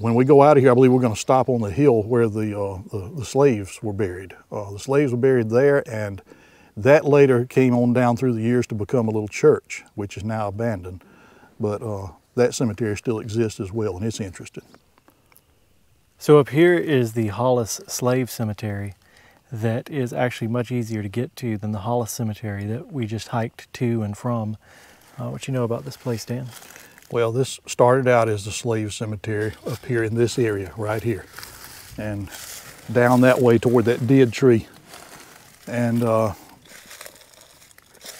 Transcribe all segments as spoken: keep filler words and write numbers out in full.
when we go out of here, I believe we're going to stop on the hill where the, uh, the, the slaves were buried. Uh, the slaves were buried there, and that later came on down through the years to become a little church, which is now abandoned. But uh, that cemetery still exists as well, and it's interesting. So up here is the Hollis Slave Cemetery that is actually much easier to get to than the Hollis Cemetery that we just hiked to and from. Uh, what you know about this place, Dan? Well, this started out as the slave cemetery up here in this area, right here, and down that way toward that dead tree. And uh,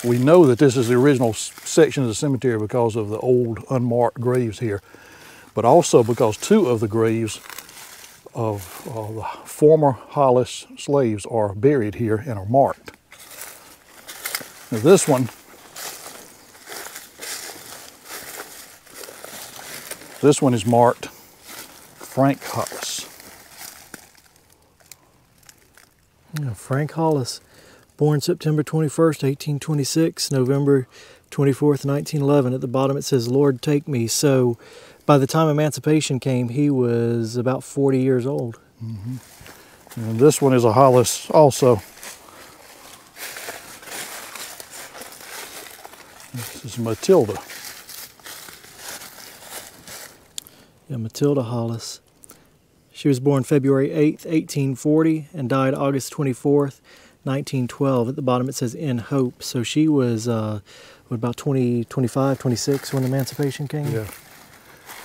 we know that this is the original section of the cemetery because of the old unmarked graves here, but also because two of the graves of uh, the former Hollis slaves are buried here and are marked. Now this one, This one is marked Frank Hollis. Yeah, Frank Hollis, born September twenty-first, eighteen twenty-six, November twenty-fourth, nineteen eleven. At the bottom it says, "Lord, take me." So by the time emancipation came, he was about forty years old. Mm-hmm. And this one is a Hollis also. This is Matilda. Yeah, Matilda Hollis. She was born February eighth, eighteen forty, and died August twenty-fourth, nineteen twelve. At the bottom it says, "In Hope." So she was uh, about twenty, twenty-five, twenty-six when emancipation came. Yeah.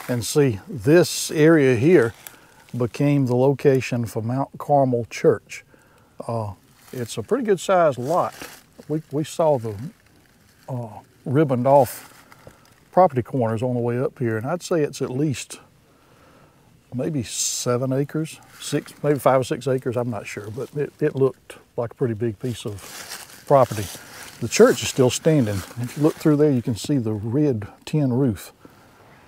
And see, this area here became the location for Mount Carmel Church. Uh, it's a pretty good sized lot. We, we saw the uh, ribboned off property corners on the way up here, and I'd say it's at least maybe seven acres, six, maybe five or six acres, I'm not sure, but it, it looked like a pretty big piece of property. The church is still standing. If you look through there, you can see the red tin roof.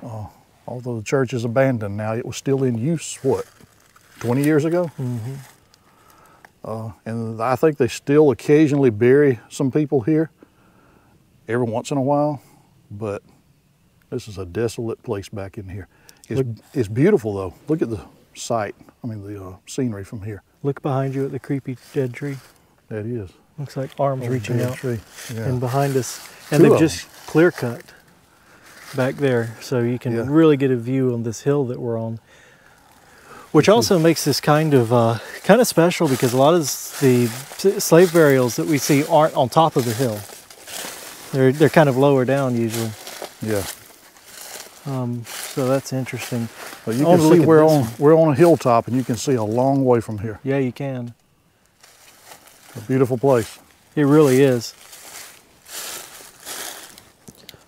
Uh, although the church is abandoned now, it was still in use, what, twenty years ago? Mm-hmm. Uh, and I think they still occasionally bury some people here every once in a while, but this is a desolate place back in here. It's, look, it's beautiful though. Look at the site, I mean the uh, scenery from here. Look behind you at the creepy dead tree. That is. Looks like arms oh, reaching out. Tree. Yeah. And behind us, and Two they've just them. clear cut back there. So you can yeah. really get a view on this hill that we're on. Which also makes this kind of uh, kind of special because a lot of the slave burials that we see aren't on top of the hill. They're, they're kind of lower down usually. Yeah. Um, so that's interesting. Well, you can see we're on, we're on a hilltop and you can see a long way from here. Yeah, you can. A beautiful place. It really is.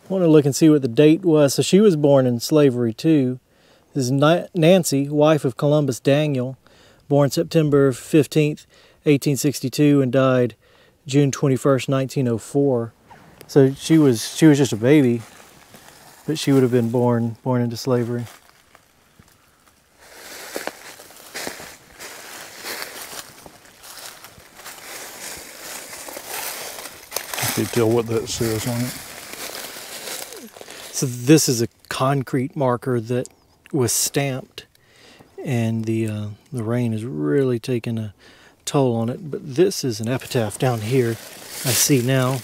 I want to look and see what the date was. So she was born in slavery too. This is Nancy, wife of Columbus Daniel, born September fifteenth, eighteen sixty-two and died June twenty-first, nineteen oh four. So she was, she was just a baby. But she would have been born, born into slavery. I can't tell what that says on it. So this is a concrete marker that was stamped, and the uh, the rain has really taken a toll on it. But this is an epitaph down here. I see now.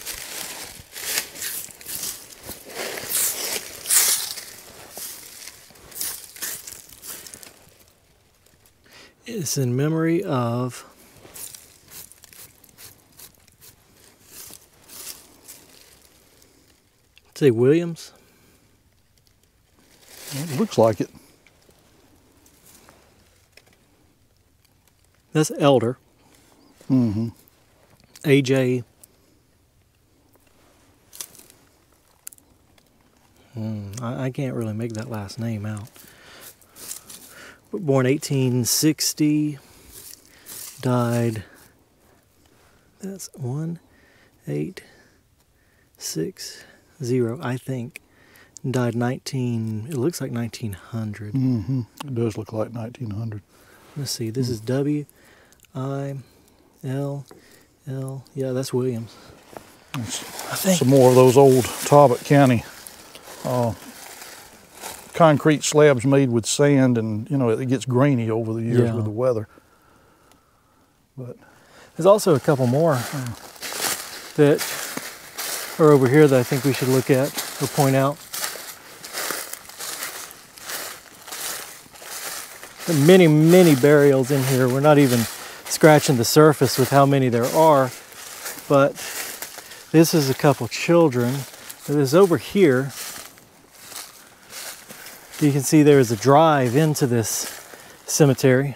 It's in memory of T. Williams. It looks like it. That's Elder. Mm-hmm. A J. Mm, I, I can't really make that last name out. Born eighteen sixty, died, that's one eight six zero, I think, died nineteen, it looks like nineteen hundred. Mm-hmm. It does look like nineteen hundred. Let's see, this mm. is W I L L, yeah, that's Williams. That's, I think. Some more of those old Talbot County uh, concrete slabs made with sand, and you know, it gets grainy over the years yeah. with the weather. But there's also a couple more uh, that are over here that I think we should look at or point out. There are many, many burials in here. We're not even scratching the surface with how many there are, but this is a couple children. It is over here. You can see there is a drive into this cemetery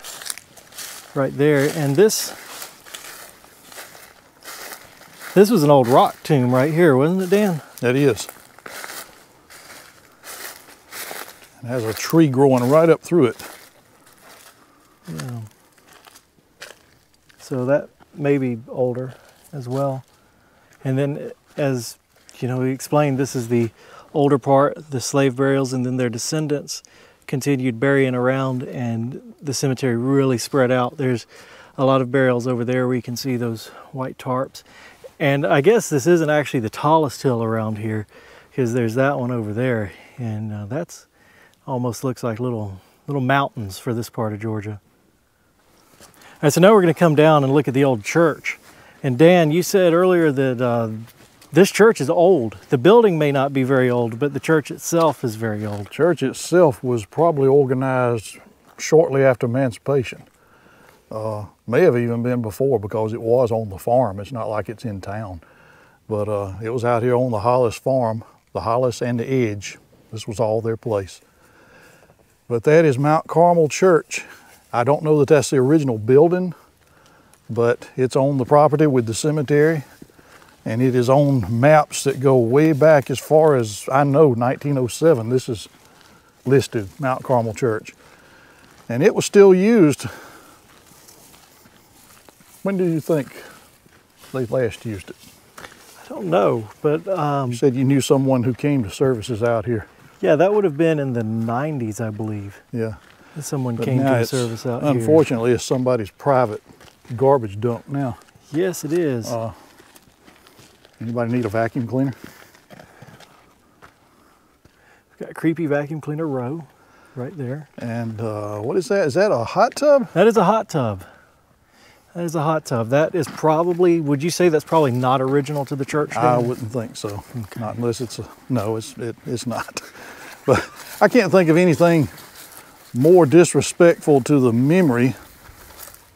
right there. And this, this was an old rock tomb right here, wasn't it, Dan? It is. It has a tree growing right up through it. Yeah. So that may be older as well. And then, as you know, we explained, this is the older part, the slave burials, and then their descendants continued burying around, and the cemetery really spread out. There's a lot of burials over there where you can see those white tarps. And I guess this isn't actually the tallest hill around here, because there's that one over there, and uh, that's almost looks like little little mountains for this part of Georgia. All right, so now we're going to come down and look at the old church. And Dan, you said earlier that uh, this church is old. The building may not be very old, but the church itself is very old. The church itself was probably organized shortly after emancipation. Uh, may have even been before, because it was on the farm. It's not like it's in town. But uh, it was out here on the Hollis farm, the Hollis and the Edge. This was all their place. But that is Mount Carmel Church. I don't know that that's the original building, but it's on the property with the cemetery. And it is on maps that go way back, as far as I know, nineteen oh seven. This is listed, Mount Carmel Church. And it was still used. When do you think they last used it? I don't know, but... Um, you said you knew someone who came to services out here. Yeah, that would have been in the nineties, I believe. Yeah. If someone but came to the service out unfortunately, here. Unfortunately, it's somebody's private garbage dump now. Yes, it is. Uh, Anybody need a vacuum cleaner? We've got a creepy vacuum cleaner row right there. And uh, what is that? Is that a hot tub? That is a hot tub. That is a hot tub. That is probably, would you say that's probably not original to the church? Then? I wouldn't think so. Okay. Not unless it's a, no, it's, it, it's not. But I can't think of anything more disrespectful to the memory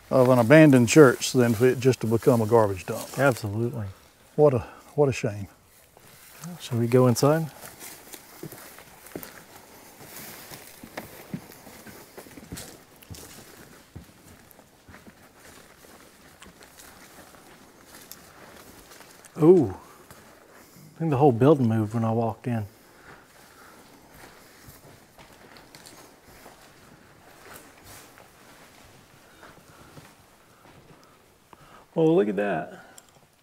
of an abandoned church than for it just to become a garbage dump. Absolutely. What a, what a shame. Shall we go inside? Ooh, I think the whole building moved when I walked in. Oh, look at that.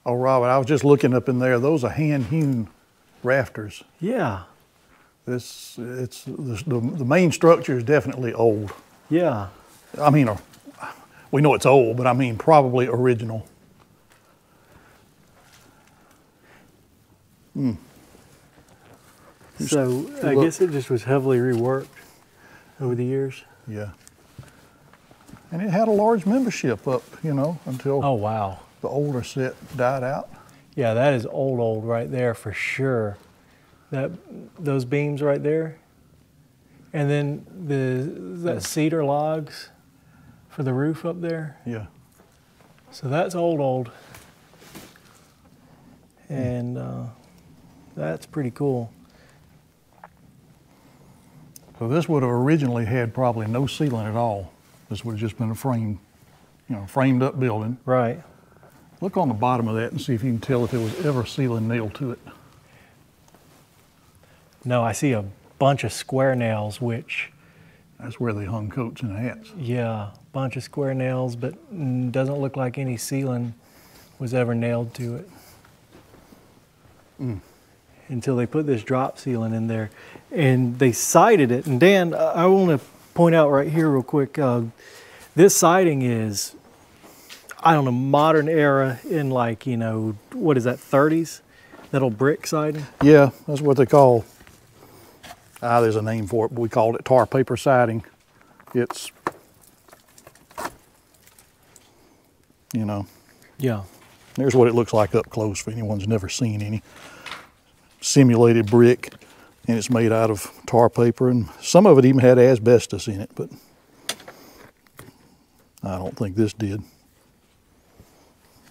Oh, Robert, I was just looking up in there. Those are hand-hewn rafters. Yeah. This, it's this, the, the main structure is definitely old. Yeah. I mean, we know it's old, but I mean probably original. Hmm. So I guess it just was heavily reworked over the years. Yeah. And it had a large membership up, you know, until... Oh, wow. The older set died out. Yeah, that is old, old right there for sure. That, those beams right there. And then the that cedar logs for the roof up there. Yeah. So that's old, old. And uh, that's pretty cool. So this would have originally had probably no ceiling at all. This would have just been a framed, you know, framed up building. Right. Look on the bottom of that and see if you can tell if there was ever a ceiling nailed to it. No, I see a bunch of square nails, which... That's where they hung coats and hats. Yeah, bunch of square nails, but doesn't look like any ceiling was ever nailed to it. Mm. Until they put this drop ceiling in there, and they sided it. And Dan, I want to point out right here real quick, uh, this siding is... I don't know, modern era in like, you know, what is that, thirties? That old brick siding? Yeah, that's what they call Uh, there's a name for it, but we called it tar paper siding. It's, you know. Yeah. There's what it looks like up close if anyone's never seen any. Simulated brick, and it's made out of tar paper, and some of it even had asbestos in it, but I don't think this did.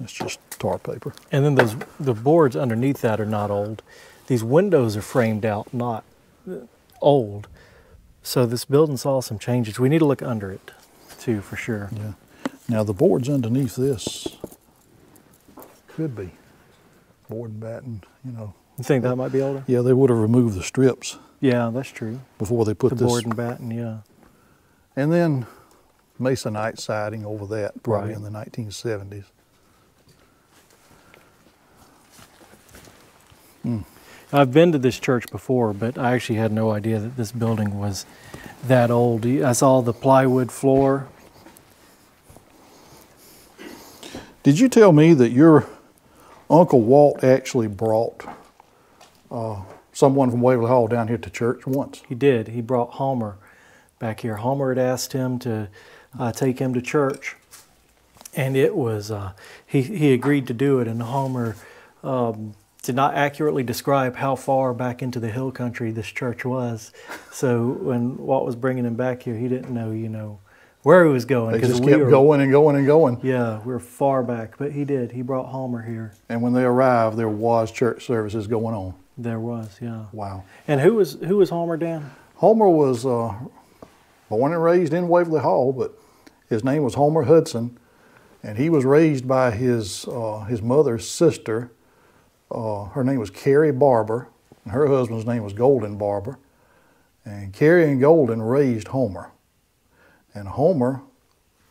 It's just tar paper. And then those, the boards underneath that are not old. These windows are framed out, not old. So this building saw some changes. We need to look under it too, for sure. Yeah. Now the boards underneath this could be board and batten, you know. You think that might be older? Yeah, they would have removed the strips. Yeah, that's true. Before they put the this. The board and batten, yeah. And then masonite siding over that, probably right. In the nineteen seventies. Mm. I've been to this church before, but I actually had no idea that this building was that old. I saw the plywood floor. Did you tell me that your Uncle Walt actually brought uh, someone from Waverly Hall down here to church once? He did. He brought Homer back here. Homer had asked him to uh, take him to church, and it was uh, he, he agreed to do it, and Homer... Um, did not accurately describe how far back into the hill country this church was. So when Walt was bringing him back here, he didn't know, you know, where he was going. They just we kept were, going and going and going. Yeah, we were far back, but he did. He brought Homer here. And when they arrived, there was church services going on. There was, yeah. Wow. And who was who was Homer, Dan? Homer was uh, born and raised in Waverly Hall, but his name was Homer Hudson, and he was raised by his uh, his mother's sister. Uh, her name was Carrie Barber, and her husband's name was Golden Barber. And Carrie and Golden raised Homer. And Homer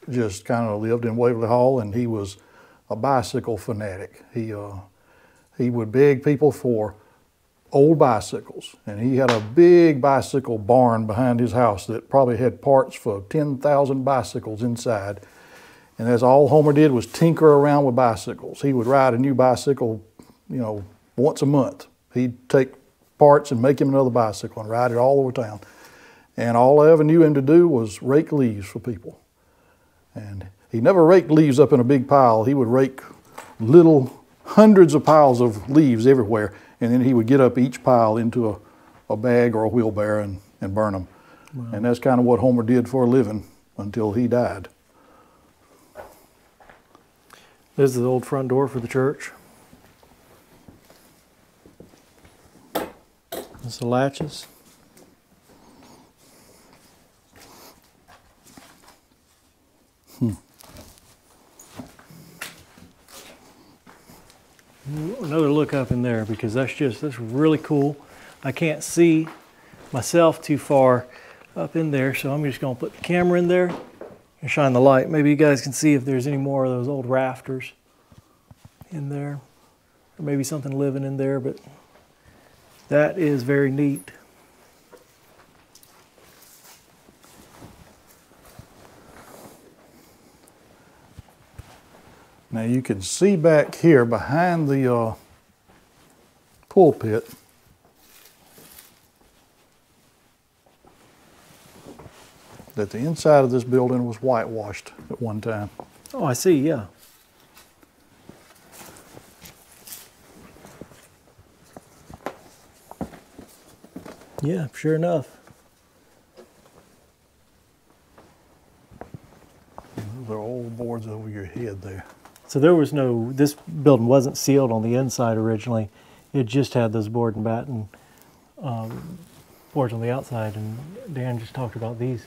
just kind of lived in Waverly Hall, and he was a bicycle fanatic. He, uh, he would beg people for old bicycles, and he had a big bicycle barn behind his house that probably had parts for ten thousand bicycles inside. And that's all Homer did was tinker around with bicycles. He would ride a new bicycle, you know, once a month. He'd take parts and make him another bicycle and ride it all over town. And all I ever knew him to do was rake leaves for people. And he never raked leaves up in a big pile. He would rake little hundreds of piles of leaves everywhere, and then he would get up each pile into a, a bag or a wheelbarrow and, and burn them. Wow. And that's kind of what Homer did for a living until he died. This is the old front door for the church. The latches. Hmm. Another look up in there, because that's just, that's really cool. I can't see myself too far up in there, so I'm just going to put the camera in there and shine the light. Maybe you guys can see if there's any more of those old rafters in there, or maybe something living in there, but that is very neat. Now you can see back here behind the uh, pulpit. That the inside of this building was whitewashed at one time. Oh, I see, yeah. Yeah, sure enough. Those are old boards over your head there. So there was no, this building wasn't sealed on the inside originally. It just had those board and batten um, boards on the outside. And Dan just talked about these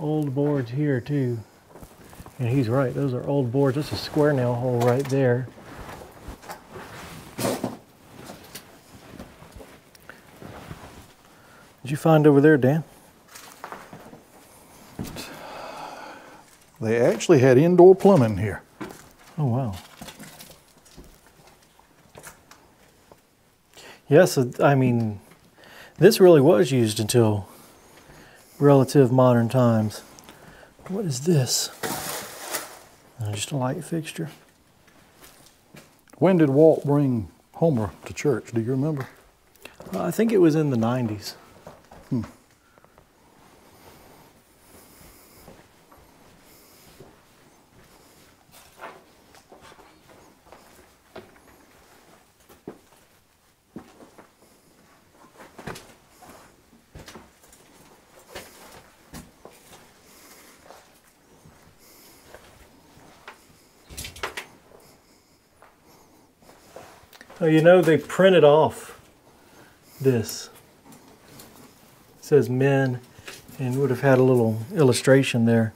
old boards here too. And he's right, those are old boards. That's a square nail hole right there. Did you find over there, Dan? They actually had indoor plumbing here. Oh, wow. Yes, I mean, this really was used until relative modern times. What is this? Oh, just a light fixture. When did Walt bring Homer to church? Do you remember? I think it was in the nineties. Oh, you know, they printed off this. It says men, and would have had a little illustration there.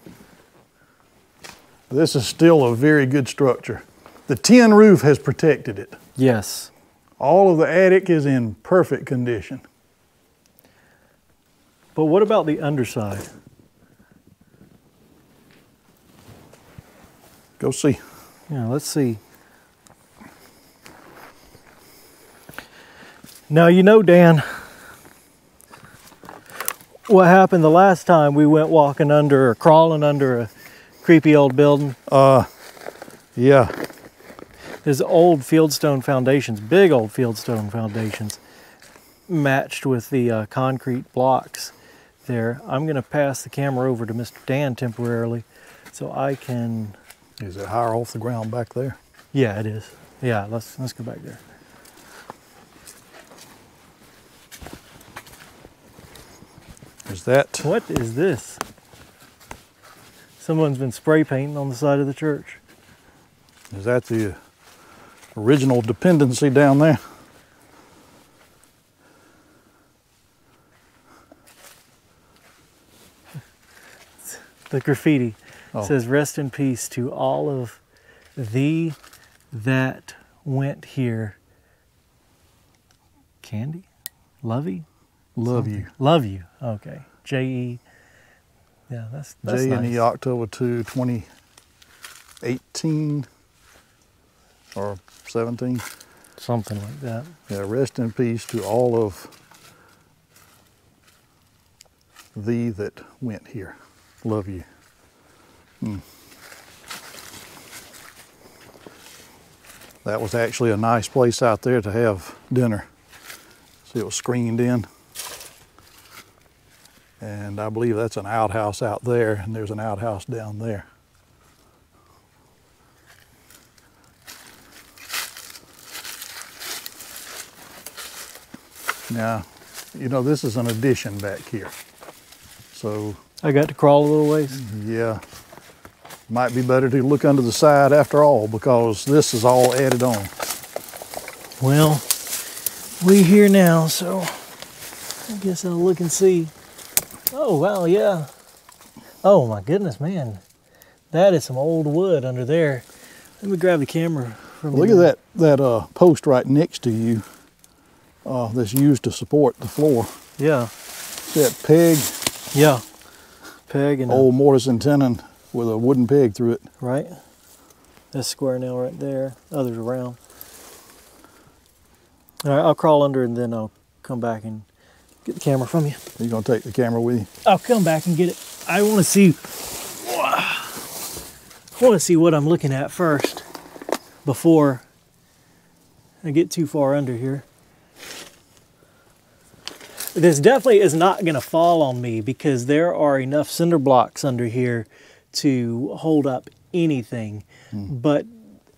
This is still a very good structure. The tin roof has protected it. Yes. All of the attic is in perfect condition. But what about the underside? Go see. Yeah, let's see. Now, you know, Dan, what happened the last time we went walking under or crawling under a creepy old building? Uh, yeah. There's old fieldstone foundations, big old fieldstone foundations, matched with the uh, concrete blocks there. I'm going to pass the camera over to Mister Dan temporarily so I can... Is it higher off the ground back there? Yeah, it is. Yeah, let's, let's go back there. Is that? What is this? Someone's been spray painting on the side of the church. Is that the original dependency down there? The graffiti. Oh. It says, "Rest in peace to all of thee that went here." Candy? Lovey? Love you. Love you. Okay. J E. Yeah, that's, that's J E nice. E October second, twenty eighteen or seventeen. Something like that. Yeah, rest in peace to all of thee that went here. Love you. Hmm. That was actually a nice place out there to have dinner. See, it was screened in. And I believe that's an outhouse out there, and there's an outhouse down there. Now, you know, this is an addition back here. So I got to crawl a little ways? Yeah. Might be better to look under the side after all, because this is all added on. Well, we here now, so I guess I'll look and see. Oh, wow, yeah. Oh, my goodness, man. That is some old wood under there. Let me grab the camera. From Look there. at that, that uh, post right next to you uh, that's used to support the floor. Yeah. See that peg? Yeah. Peg and old a, mortise and tenon with a wooden peg through it. Right. That's square nail right there. Others are round. All right, I'll crawl under and then I'll come back and get the camera from you. Are you gonna take the camera with you? I'll come back and get it. I wanna see, I wanna see what I'm looking at first before I get too far under here. This definitely is not gonna fall on me because there are enough cinder blocks under here to hold up anything. Mm. But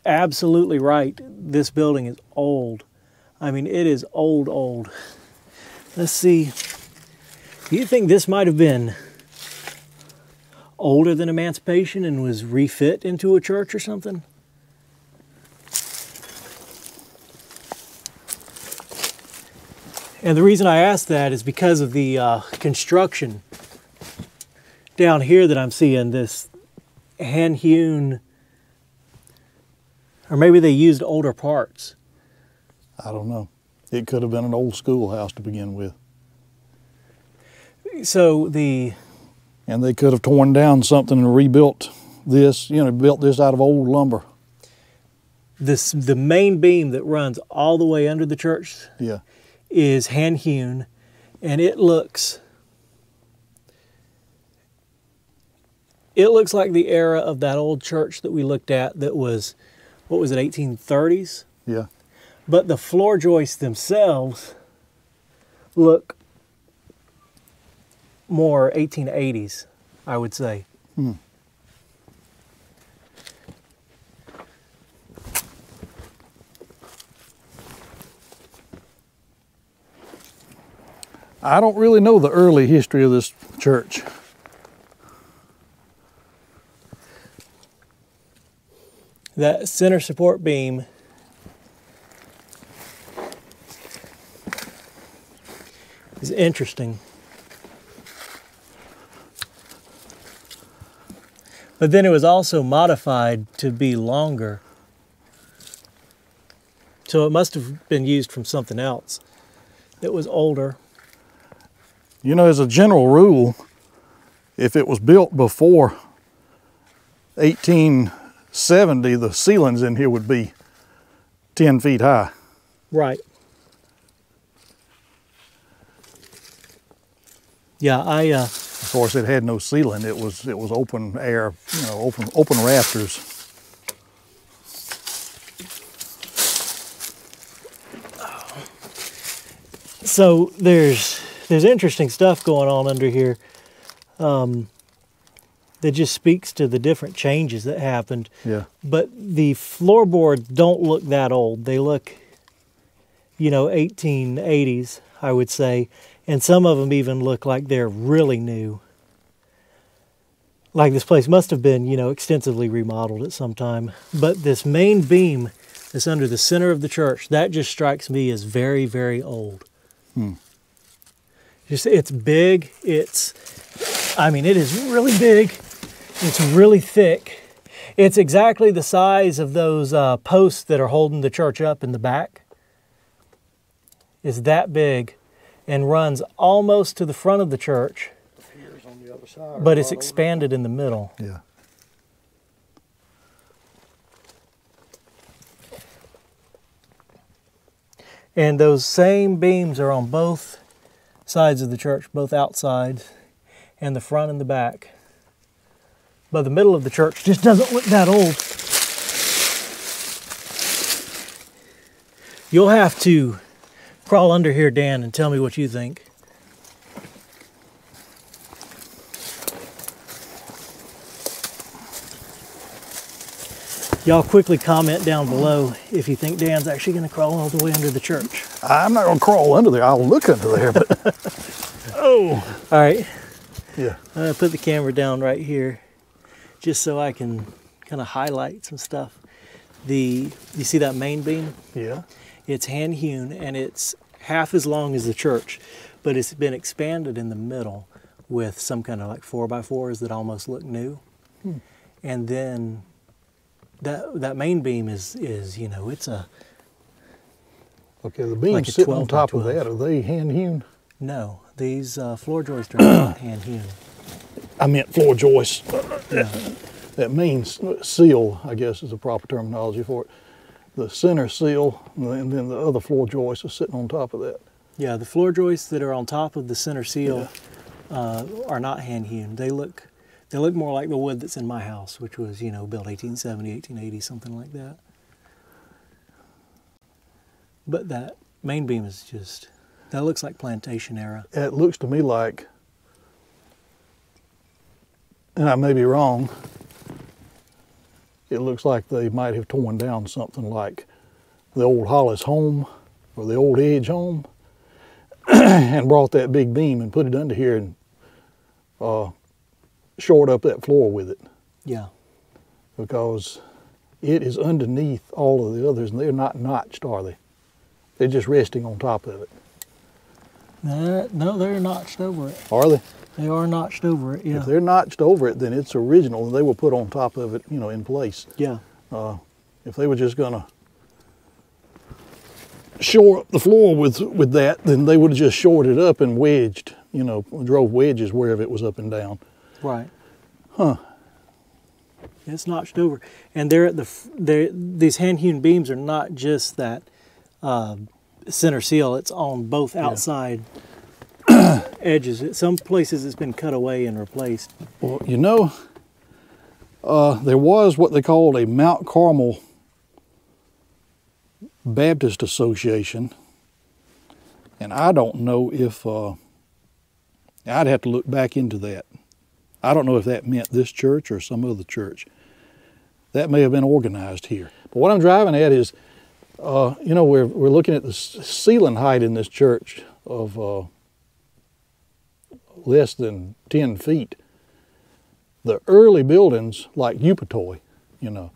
absolutely right, this building is old. I mean, it is old, old. Let's see. Do you think this might have been older than Emancipation and was refit into a church or something? And the reason I asked that is because of the uh, construction down here that I'm seeing, this hand-hewn, or maybe they used older parts. I don't know. It could have been an old schoolhouse to begin with. So the... And they could have torn down something and rebuilt this, you know, built this out of old lumber. This, the main beam that runs all the way under the church yeah. is hand-hewn, and it looks... It looks like the era of that old church that we looked at that was, what was it, eighteen thirties? Yeah. But the floor joists themselves look more eighteen eighties, I would say. Hmm. I don't really know the early history of this church. That center support beam interesting. But then it was also modified to be longer. So it must have been used from something else that was older. You know, as a general rule, if it was built before eighteen seventy, the ceilings in here would be ten feet high. Right. Yeah, I... Uh, of course, it had no ceiling. It was it was open air, you know, open open rafters. So there's there's interesting stuff going on under here. Um, that just speaks to the different changes that happened. Yeah. But the floorboards don't look that old. They look, you know, eighteen eighties, I would say. And some of them even look like they're really new. Like this place must have been, you know, extensively remodeled at some time. But this main beam that's under the center of the church, that just strikes me as very, very old. Hmm. Just, it's big. It's, I mean, it is really big. It's really thick. It's exactly the size of those uh, posts that are holding the church up in the back. It's that big and runs almost to the front of the church, on the other side, but it's expanded over in the middle. Yeah. And those same beams are on both sides of the church, both outsides and the front and the back. But the middle of the church just doesn't look that old. You'll have to crawl under here, Dan, and tell me what you think. Y'all quickly comment down below if you think Dan's actually going to crawl all the way under the church. I'm not going to crawl under there. I'll look under there. But... oh. All right. Yeah. I'm going to put the camera down right here just so I can kind of highlight some stuff. The, you see that main beam? Yeah. It's hand-hewn, and it's half as long as the church, but it's been expanded in the middle with some kind of like four by fours that almost look new. Hmm. And then that that main beam is, is you know, it's a... Okay, the beams like sitting on top of that, are they hand-hewn? No, these uh, floor joists are not hand-hewn. I meant floor joists. Yeah. That means seal, I guess, is the proper terminology for it. The center seal, and then the other floor joists are sitting on top of that. Yeah, the floor joists that are on top of the center seal, yeah, uh, are not hand-hewn. They look, they look more like the wood that's in my house, which was, you know, built eighteen seventy, eighteen eighty, something like that. But that main beam is just, that looks like plantation era. It looks to me like, and I may be wrong, it looks like they might have torn down something like the old Hollis home or the old Edge home and brought that big beam and put it under here and uh, shored up that floor with it. Yeah. Because it is underneath all of the others, and they're not notched, are they? They're just resting on top of it. No, no, they're notched over it. Are they? They are notched over it, yeah. If they're notched over it, then it's original, and they were put on top of it, you know, in place. Yeah. Uh, if they were just going to shore up the floor with, with that, then they would have just shored it up and wedged, you know, drove wedges wherever it was up and down. Right. Huh. It's notched over. And they're at the, they're, these hand-hewn beams are not just that uh, center seal. It's on both outside... Yeah. edges. Some places it's been cut away and replaced. Well, you know, uh, there was what they called a Mount Carmel Baptist Association, and I don't know if, uh, I'd have to look back into that. I don't know if that meant this church or some other church. That may have been organized here. But what I'm driving at is, uh, you know, we're, we're looking at the ceiling height in this church of... Uh, less than ten feet. The early buildings like Upatoi, you know,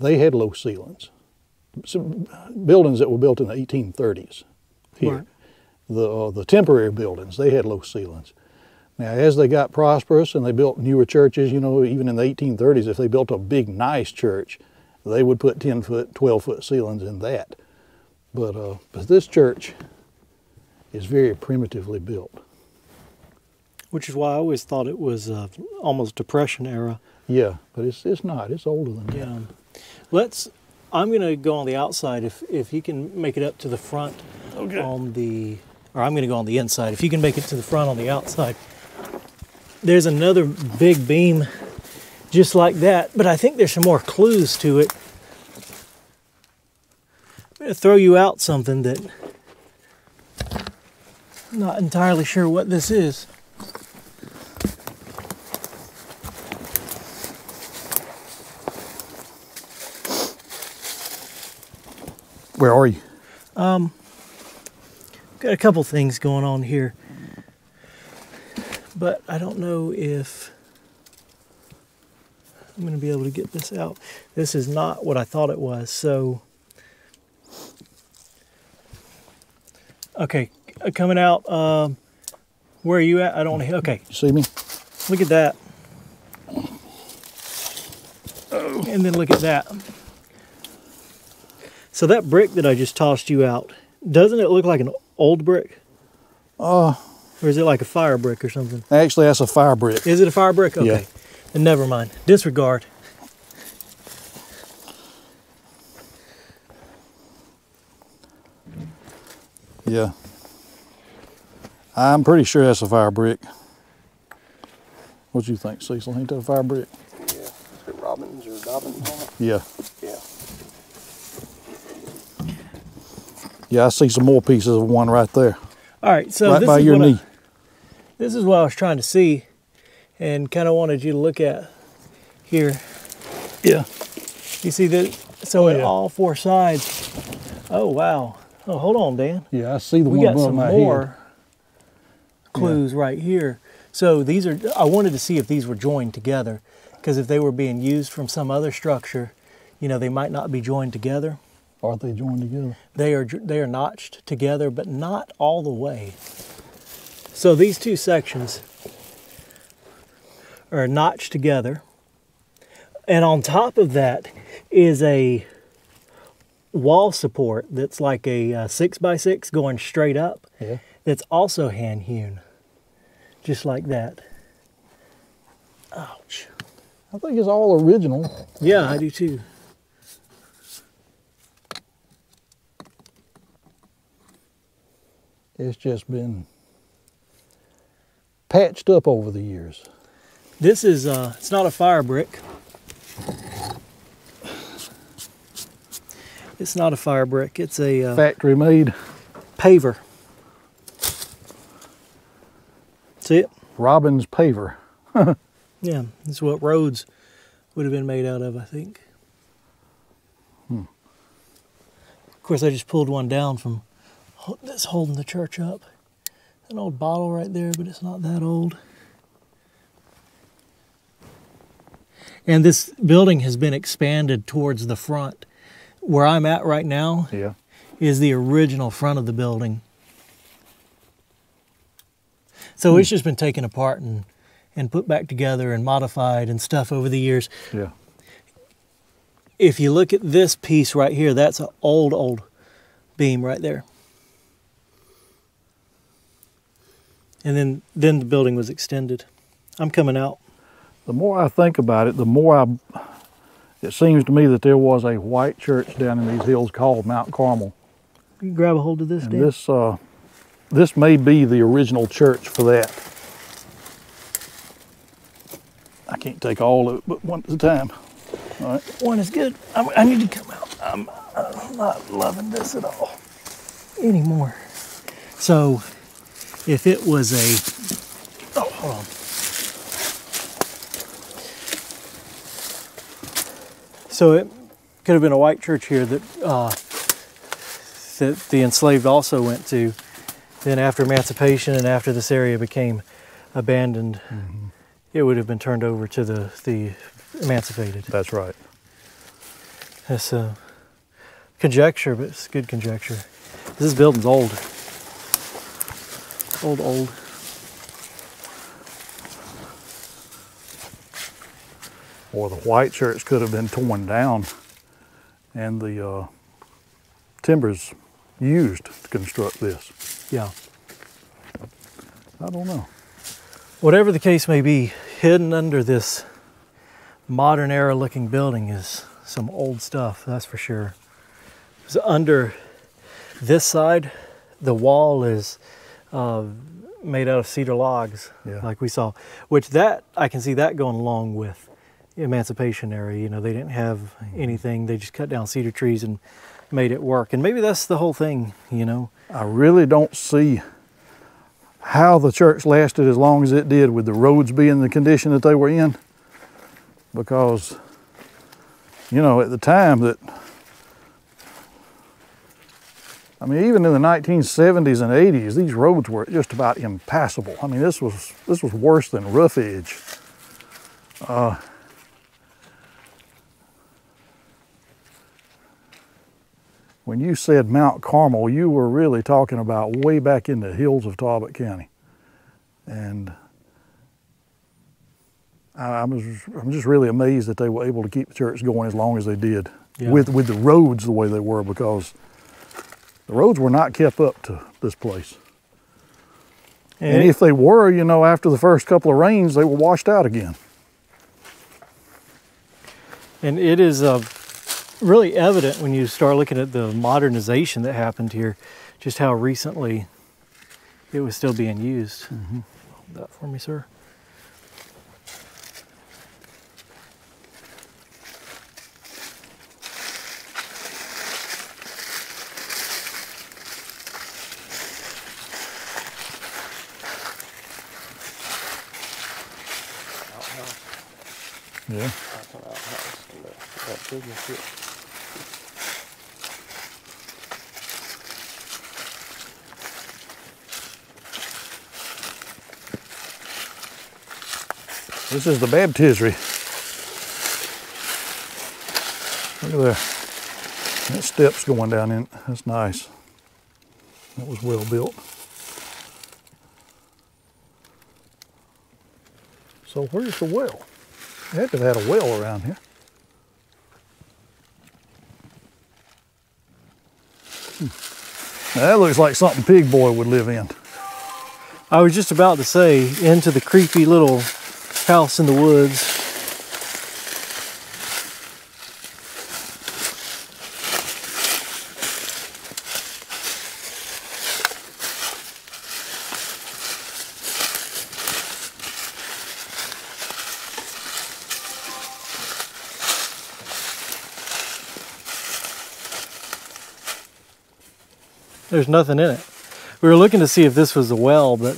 they had low ceilings. Some buildings that were built in the eighteen thirties here. Right. the, uh, the temporary buildings, they had low ceilings. Now, as they got prosperous and they built newer churches, you know, even in the eighteen thirties, if they built a big, nice church, they would put ten-foot, twelve-foot ceilings in that. But, uh, but this church is very primitively built. Which is why I always thought it was uh, almost Depression era. Yeah, but it's, it's not. It's older than yeah. that. Let's, I'm going to go on the outside if, if you can make it up to the front okay. on the, or I'm going to go on the inside. If you can make it to the front on the outside. There's another big beam just like that, but I think there's some more clues to it. I'm going to throw you out something that I'm not entirely sure what this is. Where are you? Um, got a couple things going on here. But I don't know if I'm going to be able to get this out. This is not what I thought it was. So, okay, coming out. Um, where are you at? I don't know. Okay. You see me? Look at that. Oh. And then look at that. So that brick that I just tossed you out, doesn't it look like an old brick? Uh, or is it like a fire brick or something? Actually, that's a fire brick. Is it a fire brick? Okay. Yeah. Then never mind. Disregard. Yeah. I'm pretty sure that's a fire brick. What do you think, Cecil? Ain't that a fire brick? Yeah. Is it Robbins or Dobbins on it? Yeah. Yeah. Yeah, I see some more pieces of one right there. All right, so right this by is your knee. I, this is what I was trying to see, and kind of wanted you to look at here. Yeah. You see that? So yeah. in all four sides. Oh wow! Oh, hold on, Dan. Yeah, I see the we one above my head. We got some more clues yeah. right here. So these are. I wanted to see if these were joined together, because if they were being used from some other structure, you know, they might not be joined together. Are they joined together? They are, they are notched together, but not all the way. So these two sections are notched together. And on top of that is a wall support that's like a uh, six by six going straight up. Yeah. That's also hand hewn, just like that. Ouch. I think it's all original. Yeah, I do too. It's just been patched up over the years. This is, uh, it's not a fire brick. It's not a fire brick. It's a uh, factory made paver. See it? Robbins paver. Yeah, that's what roads would have been made out of, I think. Hmm. Of course, I just pulled one down from that's holding the church up. An old bottle right there, but it's not that old. And this building has been expanded towards the front. Where I'm at right now yeah. is the original front of the building. So hmm. it's just been taken apart and, and put back together and modified and stuff over the years. Yeah. If you look at this piece right here, that's an old, old beam right there. And then, then the building was extended. I'm coming out. The more I think about it, the more I, it seems to me that there was a white church down in these hills called Mount Carmel. You can grab a hold of this, and Dan. This, uh, this may be the original church for that. I can't take all of it, but one at a time. All right. One is good. I'm, I need to come out. I'm, I'm not loving this at all anymore. So. If it was a, oh, hold on. So it could have been a white church here that uh, that the enslaved also went to. Then after emancipation and after this area became abandoned, mm-hmm. it would have been turned over to the, the emancipated. That's right. That's a conjecture, but it's good conjecture. This building's old. old, old. Or the white church could have been torn down and the uh, timbers used to construct this. Yeah. I don't know. Whatever the case may be, hidden under this modern era looking building is some old stuff, that's for sure. So under this side, the wall is uh, made out of cedar logs, yeah. like we saw, which that, I can see that going along with the Emancipation era. You know, they didn't have anything, they just cut down cedar trees and made it work. And maybe that's the whole thing, you know. I really don't see how the church lasted as long as it did with the roads being the condition that they were in. Because, you know, at the time that, I mean, even in the nineteen seventies and eighties, these roads were just about impassable. I mean, this was, this was worse than roughage. Uh, when you said Mount Carmel, you were really talking about way back in the hills of Talbot County. And I was, I'm just really amazed that they were able to keep the church going as long as they did, yeah. with, with the roads the way they were, because the roads were not kept up to this place. And, and if they were, you know, after the first couple of rains, they were washed out again. And it is uh, really evident when you start looking at the modernization that happened here, just how recently it was still being used. Mm-hmm. Hold that for me, sir. Yeah. This is the baptistry. Look at there. That step's going down in. That's nice. That was well built. So where's the well? They had to have had a well around here. Hmm. Now that looks like something Pig Boy would live in. I was just about to say, into the creepy little house in the woods. There's nothing in it. We were looking to see if this was a well, but...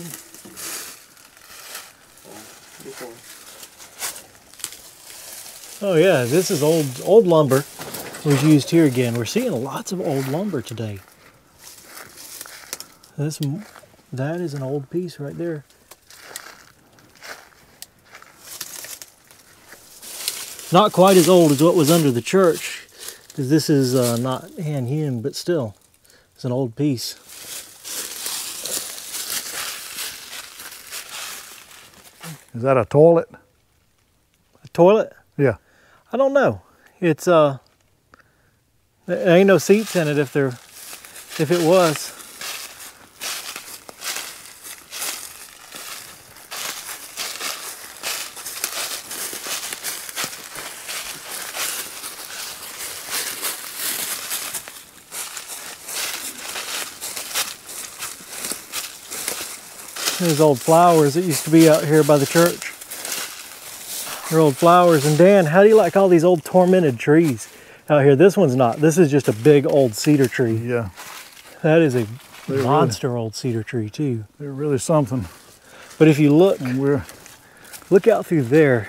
Oh yeah, this is old old lumber was used here again. We're seeing lots of old lumber today. This, that is an old piece right there. Not quite as old as what was under the church, because this is uh, not hand-hewn, but still. It's an old piece. Is that a toilet? A toilet? Yeah. I don't know. It's uh, there ain't no seats in it if there, if it was. There's old flowers that used to be out here by the church. They're old flowers. And Dan, how do you like all these old tormented trees out here? This one's not. This is just a big old cedar tree. Yeah. That is a they're monster really, old cedar tree too. They're really something. But if you look, we're... look out through there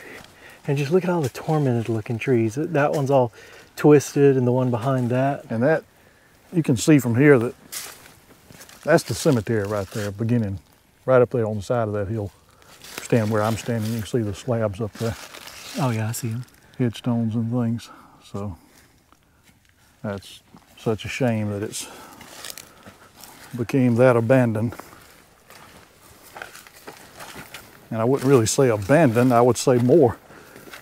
and just look at all the tormented looking trees. That one's all twisted and the one behind that. And that, you can see from here that that's the cemetery right there, beginning. Right up there on the side of that hill, stand where I'm standing, you can see the slabs up there. Oh yeah, I see them. Headstones and things. So that's such a shame that it's became that abandoned. and I wouldn't really say abandoned, I would say more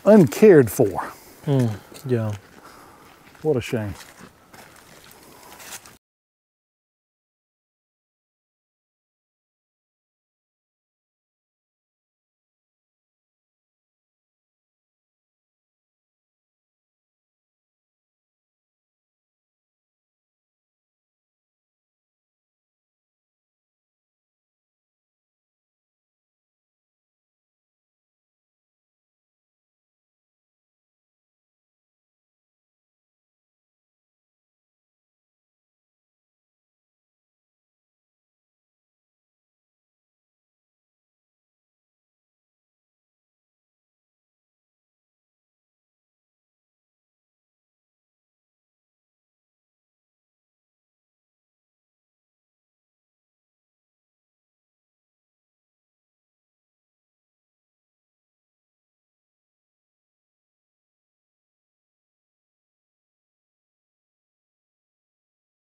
uncared for. Mm, yeah. What a shame.